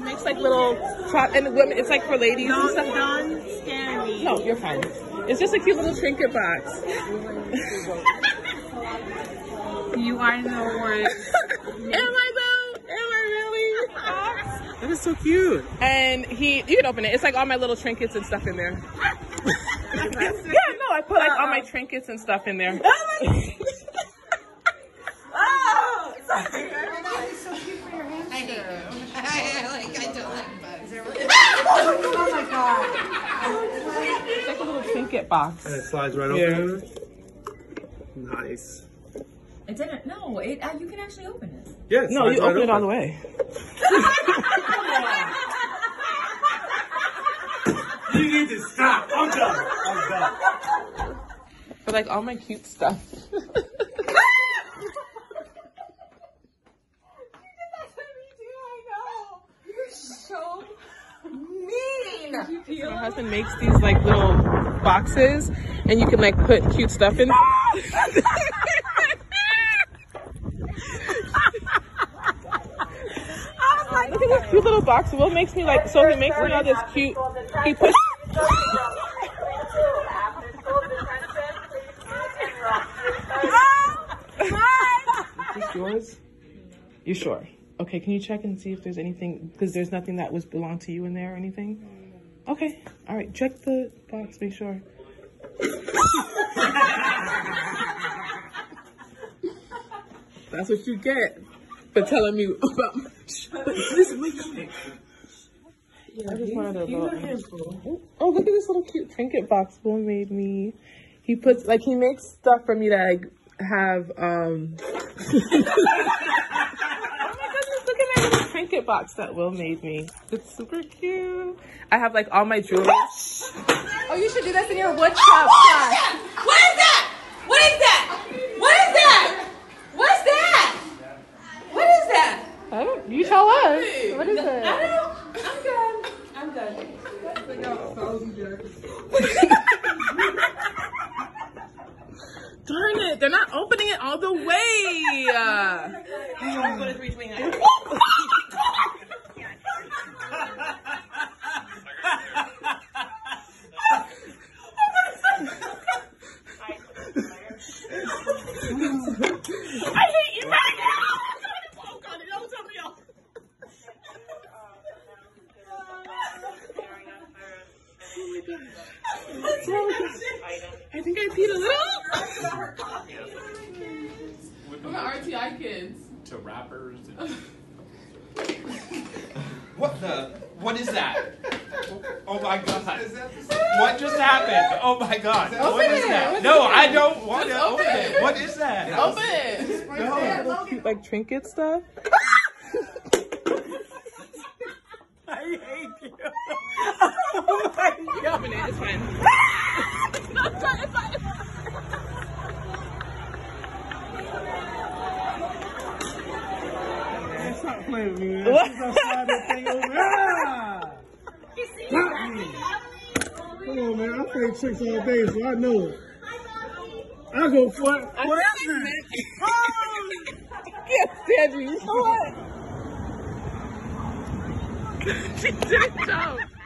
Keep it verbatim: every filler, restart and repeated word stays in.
She makes like little prop and women. It's like for ladies non, and stuff. Don't scare me. No, you're fine. It's just a cute little trinket box. You are the worst. Am I though? Am I really? That is so cute. And he, you can open it. It's like all my little trinkets and stuff in there. Yeah, no, I put like all my trinkets and stuff in there. Oh, sorry. It's so cute for your hamster. I hate you. I, I, like, I don't like bugs. Oh my god. It's like a little trinket box. And it slides right yeah. open. Nice. It didn't. No, it, uh, you can actually open it. Yes. Yeah, no, you open right it all the way. You need to stop. I'm done. I'm done. But like all my cute stuff. You did that to me too, I know. You're so mean. You my husband makes these like little boxes and you can like put cute stuff in. Look at this cute little box. Will makes me like, so he makes me all this cute, he pushed. Is this yours? You sure? Okay, can you check and see if there's anything, because there's nothing that was belonged to you in there or anything? Okay, all right, check the box, make sure. That's what you get for telling me about my Listen, wait, wait. Yeah, I just wanted to look. Oh, look at this little cute trinket box Will made me. He puts like he makes stuff for me that I have um Oh my goodness, look at my little trinket box that Will made me. It's super cute. I have like all my jewelry. Oh, you should do this in your wood shop. Oh, what, what is that? What is that? What is that? What's that? What is that? I don't, you tell us. What is no, it? I don't. I'm good. I'm good. Darn it! They're not opening it all the way. Uh, I hate you right now. I think I peed a little. I'm an R T I kids. To rappers. What the? What is that? Oh my god. What just happened? Oh my god. What is that? No, I don't want to open it. What is that? Open it. No. Cute, like trinket stuff. I hate you. Oh my god. You open it. It's fine. Stop playing with me, man. What? Come on, man. I play tricks all day, so I know it. I go for it. I can't stand you. You know what? She did it, though.